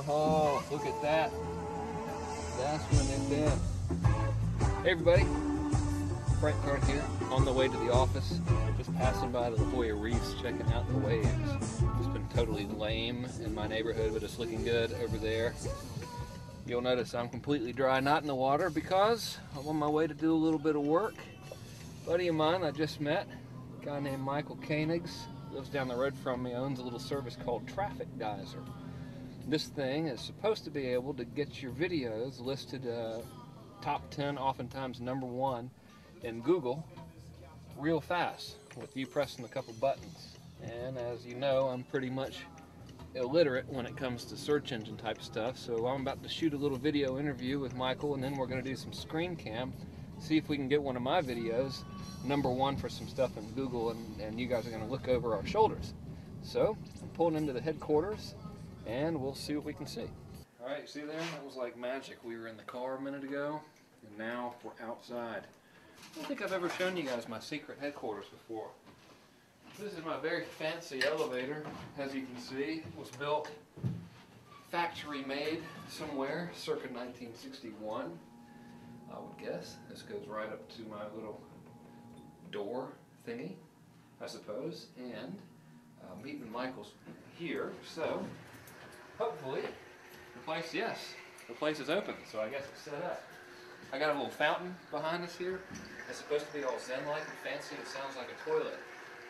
alcohol. Look at that. That's when they did. Hey everybody, Frank Kern here, on the way to the office. Just passing by the Lafoya Reefs, checking out the waves. It's been totally lame in my neighborhood, but it's looking good over there. You'll notice I'm completely dry, not in the water, because I'm on my way to do a little bit of work. A buddy of mine I just met, a guy named Michael Koenigs, lives down the road from me, owns a little service called Traffic Geyser. This thing is supposed to be able to get your videos listed top 10, oftentimes #1 in Google, real fast with you pressing a couple buttons. And as you know, I'm pretty much illiterate when it comes to search engine type stuff, so I'm about to shoot a little video interview with Michael, and then we're going to do some screen cam, see if we can get one of my videos #1 for some stuff in Google, and you guys are going to look over our shoulders. So I'm pulling into the headquarters, and we'll see what we can see. Alright, see there? That was like magic. We were in the car a minute ago, and now we're outside. I don't think I've ever shown you guys my secret headquarters before. This is my very fancy elevator, as you can see. It was built, factory made somewhere, circa 1961, I would guess. This goes right up to my little door thingy, I suppose. And meeting Michael's here, so hopefully the place is open, so I guess it's set up. I got a little fountain behind us here. It's supposed to be all zen-like and fancy. It sounds like a toilet,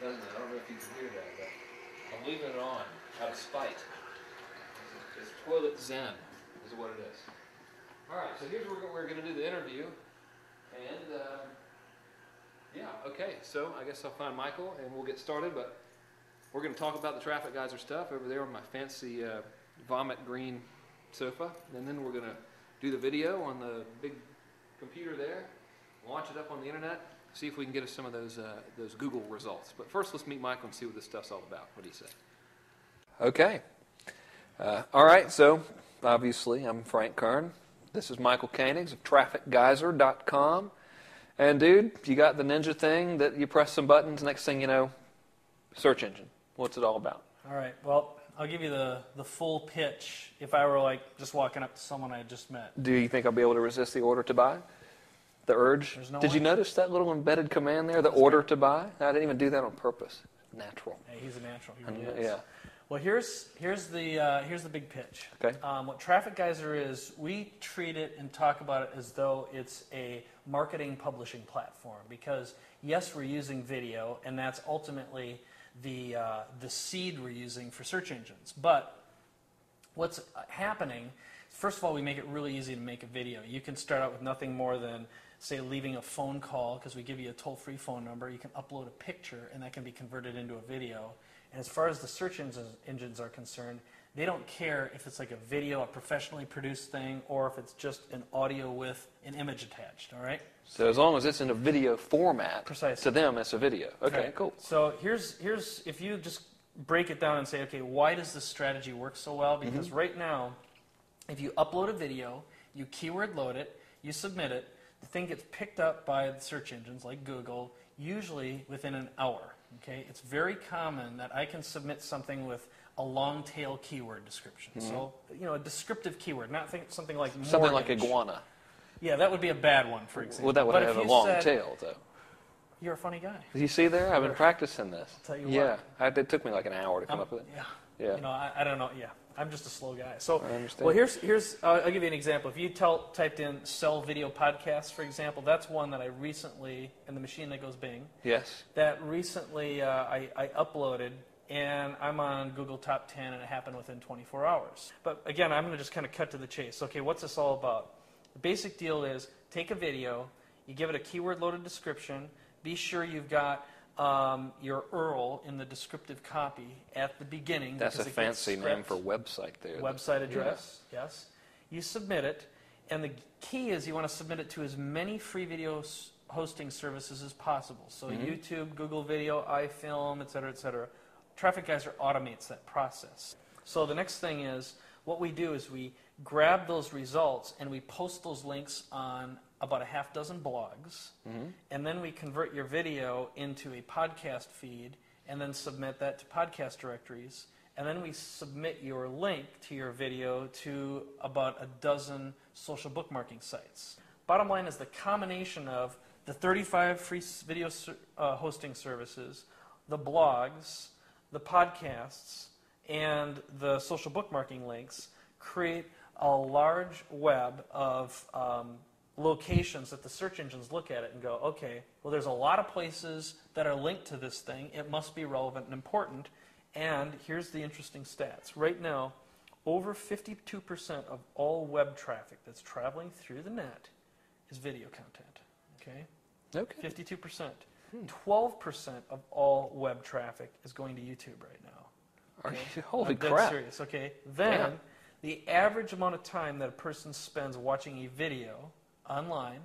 doesn't it? I don't know if you can hear that, but I'm leaving it on out of spite. It's toilet zen is what it is. Alright, so here's where we're going to do the interview, and yeah, okay, so I guess I'll find Michael and we'll get started, but we're going to talk about the Traffic Geyser stuff over there on my fancy vomit green sofa, and then we're going to do the video on the big computer there, launch it up on the internet, see if we can get us some of those Google results. But first, let's meet Michael and see what this stuff's all about. What do you say? Okay. All right, so obviously I'm Frank Kern. This is Michael Koenigs of trafficgeyser.com. And dude, you got the ninja thing that you press some buttons, next thing you know, search engine. What's it all about? All right, well, I'll give you the full pitch if I were like just walking up to someone I had just met. Do you think I'll be able to resist the order to buy? The urge? No. Did you notice that little embedded command there, the order to buy? I didn't even do that on purpose. Natural. Hey, he's a natural. He really is. Yeah. Well, here's the big pitch. Okay. What Traffic Geyser is, we treat it and talk about it as though it's a marketing publishing platform, because yes, we're using video, and that's ultimately the seed we're using for search engines. But what's happening, first of all, we make it really easy to make a video. You can start out with nothing more than, say, leaving a phone call, because we give you a toll-free phone number. You can upload a picture, and that can be converted into a video. And as far as the search engines are concerned, they don't care if it's like a video, a professionally produced thing, or if it's just an audio with an image attached, all right? So as long as it's in a video format, precisely, to them it's a video. Okay, right. Cool. So here's if you just break it down and say, okay, why does this strategy work so well? Because right now, if you upload a video, you keyword load it, you submit it, the thing gets picked up by the search engines like Google, usually within an hour. Okay, it's very common that I can submit something with a long tail keyword description. So, you know, a descriptive keyword, not something like mortgage. Something like iguana. Yeah, that would be a bad one, for example. Well, that would have a long tail, though. You're a funny guy. You see there? I've been practicing this. I'll tell you what. Yeah, it took me like an hour to come up with it. Yeah. Yeah. You know, I don't know. Yeah, I'm just a slow guy. So, I understand. Well, I'll give you an example. If you typed in "sell video podcasts," for example, that's one that I recently, and the machine that goes bing. Yes. That recently I uploaded, and I'm on Google Top 10, and it happened within 24 hours. But again, I'm going to just kind of cut to the chase. Okay, what's this all about? The basic deal is take a video, you give it a keyword-loaded description, be sure you've got your URL in the descriptive copy at the beginning. That's a fancy name for website there. Website address, yeah. Yes. You submit it, and the key is you want to submit it to as many free video hosting services as possible. So YouTube, Google Video, iFilm, et cetera, et cetera. Traffic Geyser automates that process. So the next thing is, what we do is we grab those results and we post those links on about a half-dozen blogs, and then we convert your video into a podcast feed and then submit that to podcast directories, and then we submit your link to your video to about a dozen social bookmarking sites. Bottom line is the combination of the 35 free video hosting services, the blogs, the podcasts, and the social bookmarking links create a large web of locations that the search engines look at it and go, okay, well, there's a lot of places that are linked to this thing. It must be relevant and important. And here's the interesting stats. Right now, over 52% of all web traffic that's traveling through the net is video content. Okay? Okay. 52%. 12% of all web traffic is going to YouTube right now. Okay? Holy crap. That's serious. Okay. Then the average amount of time that a person spends watching a video online,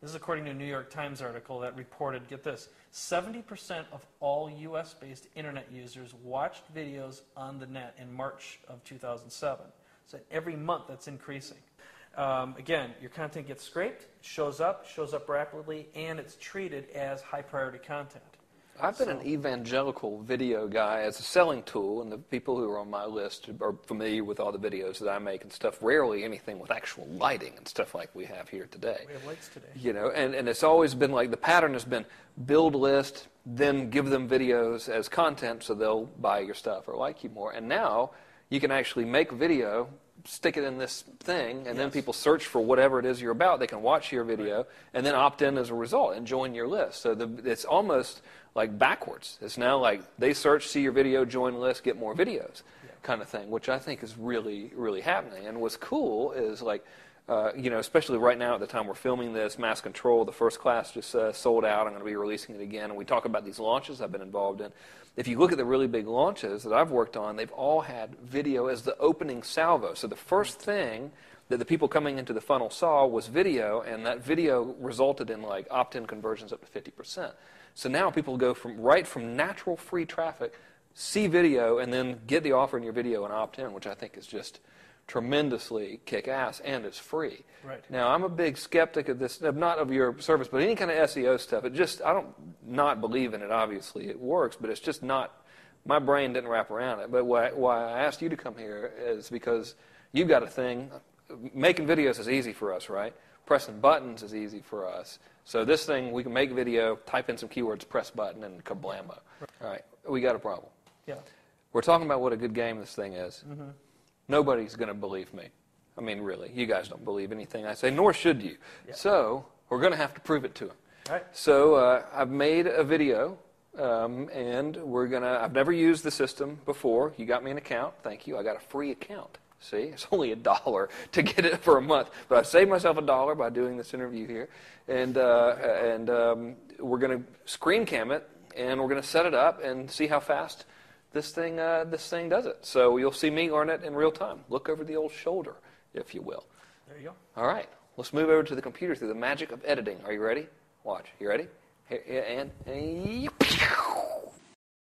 this is according to a New York Times article that reported, get this, 70% of all US-based internet users watched videos on the net in March of 2007. So every month that's increasing. Again, your content gets scraped, shows up rapidly, and it's treated as high-priority content. I've been an evangelical video guy as a selling tool, and the people who are on my list are familiar with all the videos that I make and stuff, rarely anything with actual lighting and stuff like we have here today. We have lights today. You know, and it's always been like the pattern has been build list, then give them videos as content so they'll buy your stuff or like you more. And now you can actually make video, stick it in this thing, and then people search for whatever it is you're about. They can watch your video and then opt in as a result and join your list. So it's almost like backwards. It's now like they search, see your video, join list, get more videos kind of thing, which I think is really, really happening. And what's cool is like, you know, especially right now at the time we're filming this, Mass Control, the first class just sold out. I'm going to be releasing it again. And we talk about these launches I've been involved in. If you look at the really big launches that I've worked on, they've all had video as the opening salvo. So the first thing that the people coming into the funnel saw was video, and that video resulted in like opt-in conversions up to 50%. So now people go from natural free traffic, see video, and then get the offer in your video and opt in, which I think is just tremendously kick-ass, and it's free. Right. Now, I'm a big skeptic of this, not of your service, but any kind of SEO stuff. It just, I don't not believe in it, obviously. It works, but it's just not, my brain didn't wrap around it. But why I asked you to come here is because you've got a thing. Making videos is easy for us, right? Pressing buttons is easy for us. So this thing, we can make video, type in some keywords, press button, and kablammo. Right. All right, we got a problem. Yeah. We're talking about what a good game this thing is. Mm-hmm. Nobody's going to believe me. I mean, really, you guys don't believe anything I say, nor should you. Yeah. So we're going to have to prove it to them. All right. So I've made a video, and we're going to, I've never used the system before. You got me an account. Thank you. I got a free account. See, it's only $1 to get it for a month, but I've saved myself $1 by doing this interview here, and we're going to screen cam it, and we're going to set it up and see how fast this thing does it. So you'll see me on it in real time. Look over the old shoulder, if you will. There you go. All right, let's move over to the computer through the magic of editing. Are you ready? Watch. You ready? Here, and